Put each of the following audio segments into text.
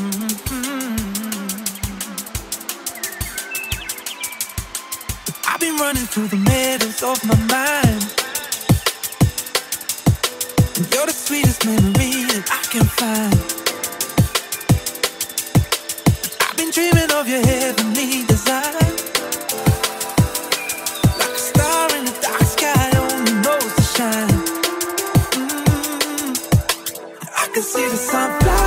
I've been running through the meadows of my mind, and you're the sweetest memory that I can find. I've been dreaming of your heavenly design, like a star in the dark sky only knows to shine. I can see the sunflowers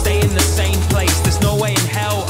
Stay in the same place. There's no way in hell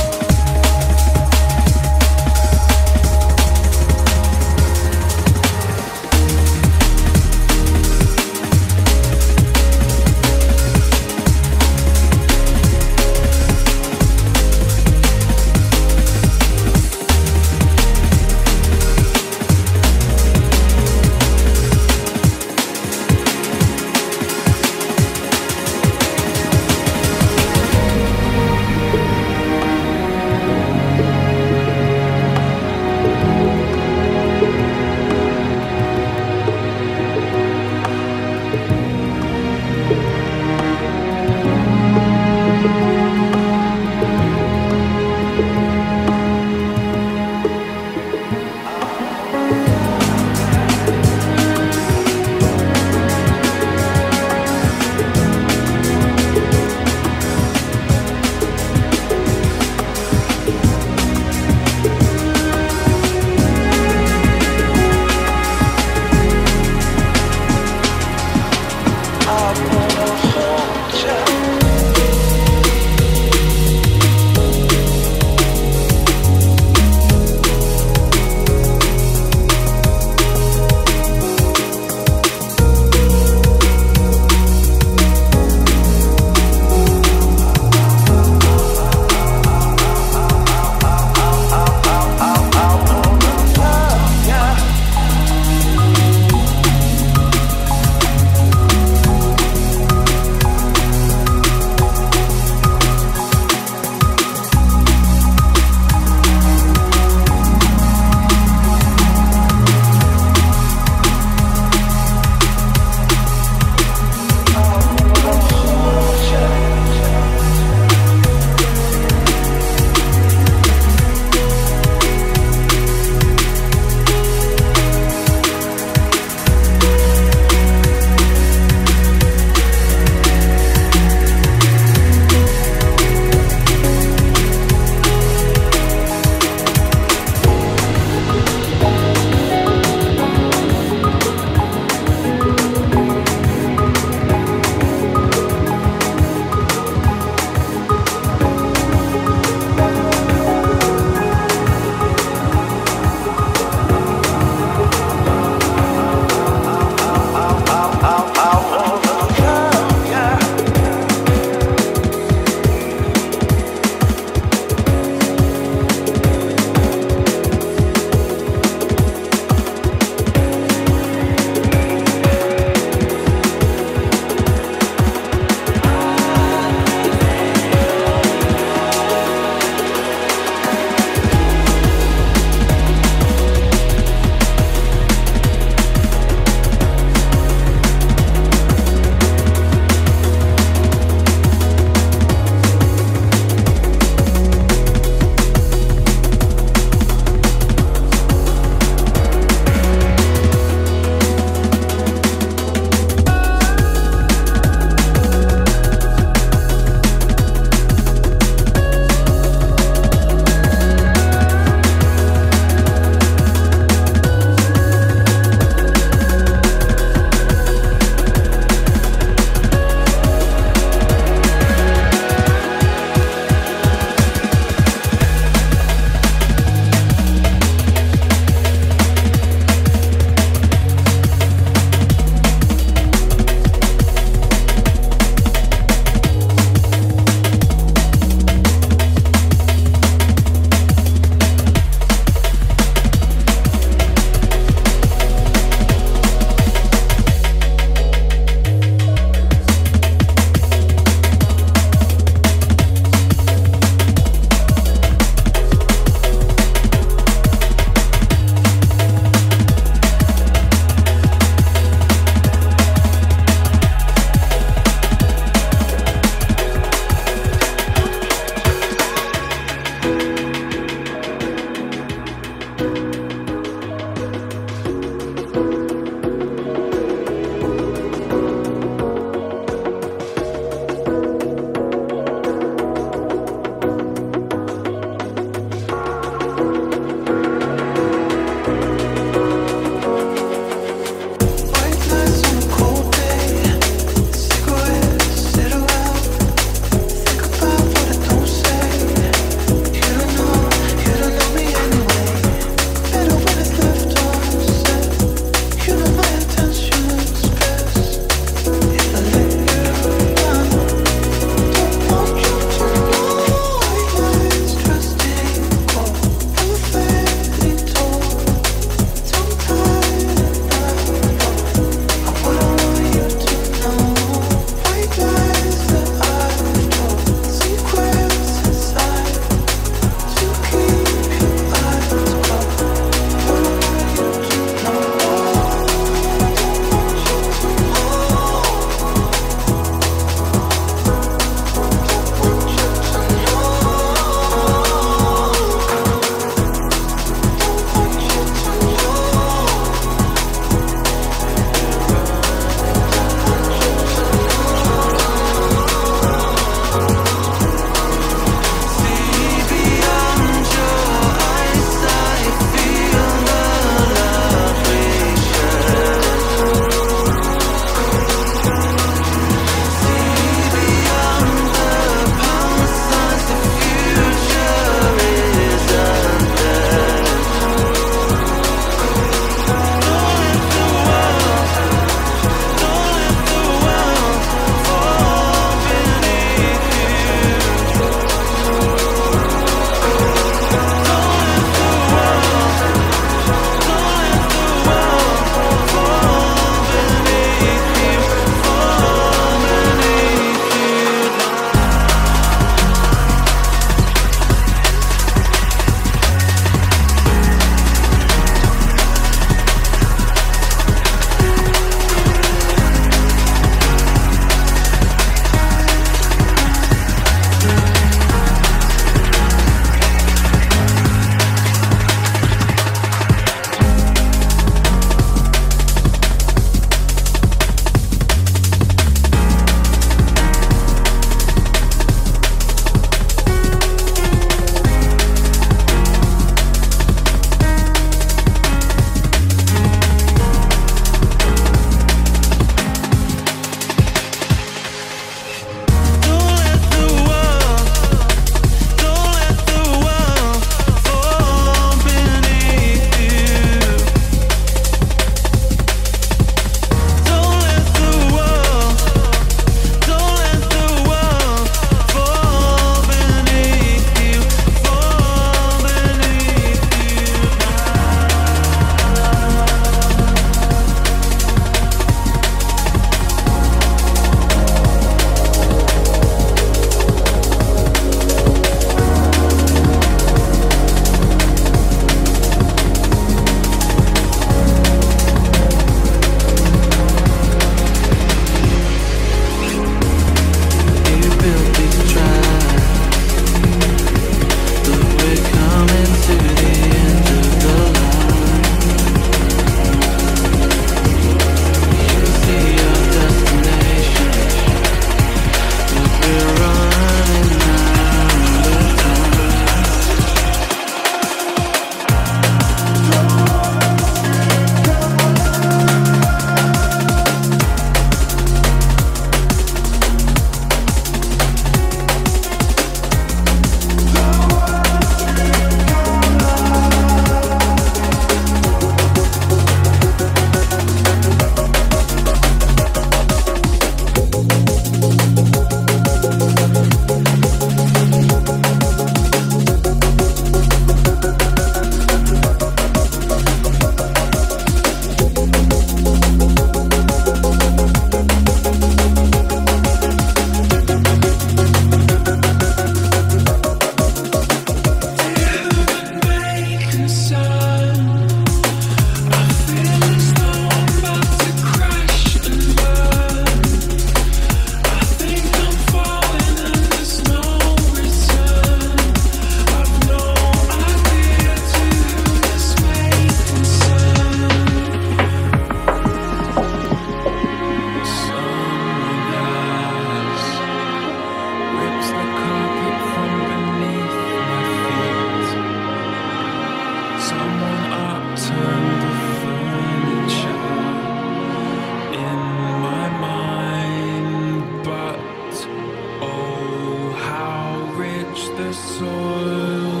the soil.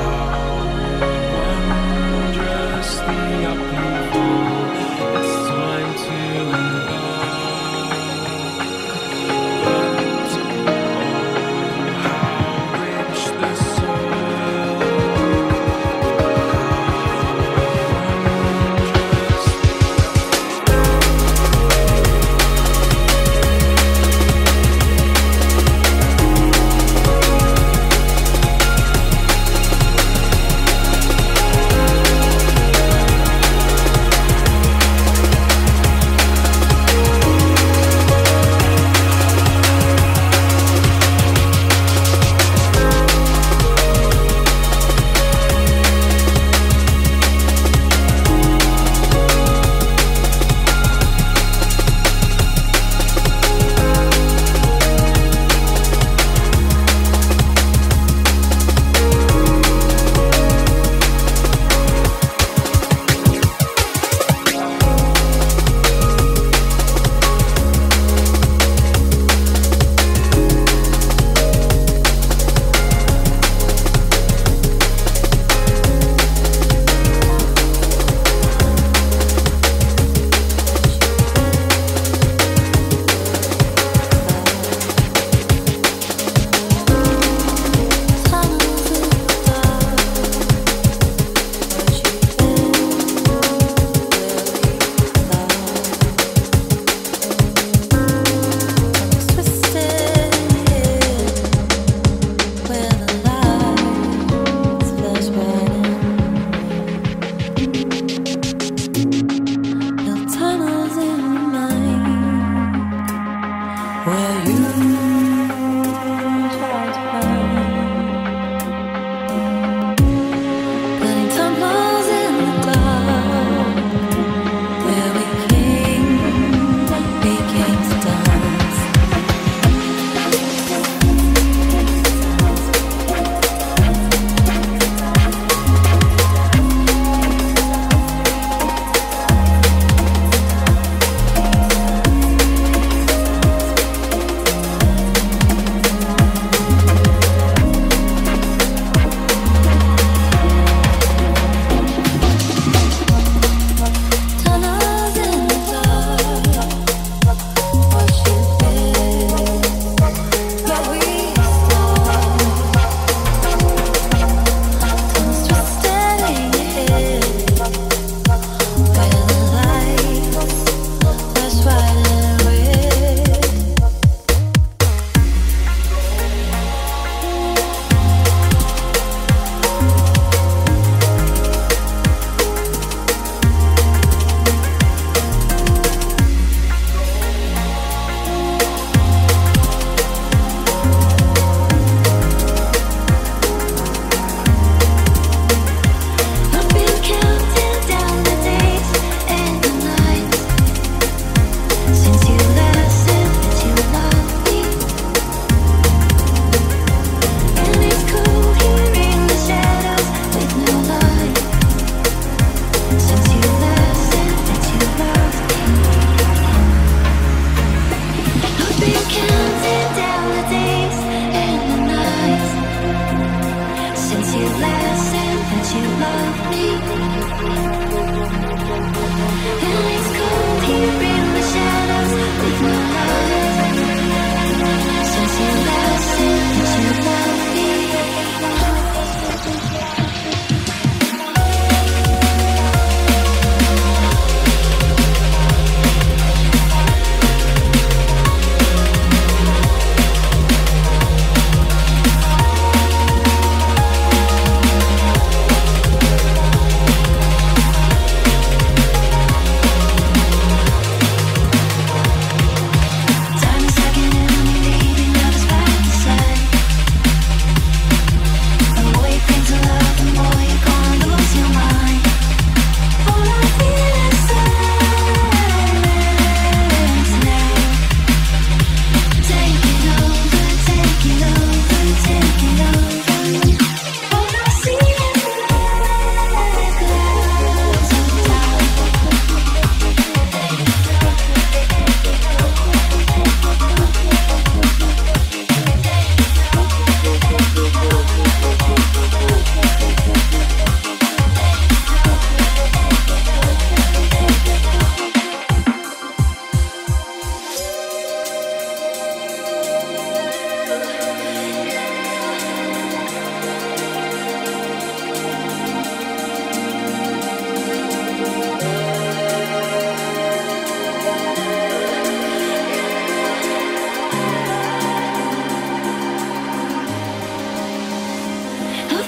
How wondrous the upheaval. It's time to embark. But oh, how rich the soil. How wondrous.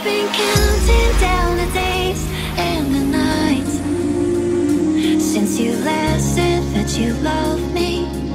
been counting down the days and the nights since you last said that you love me.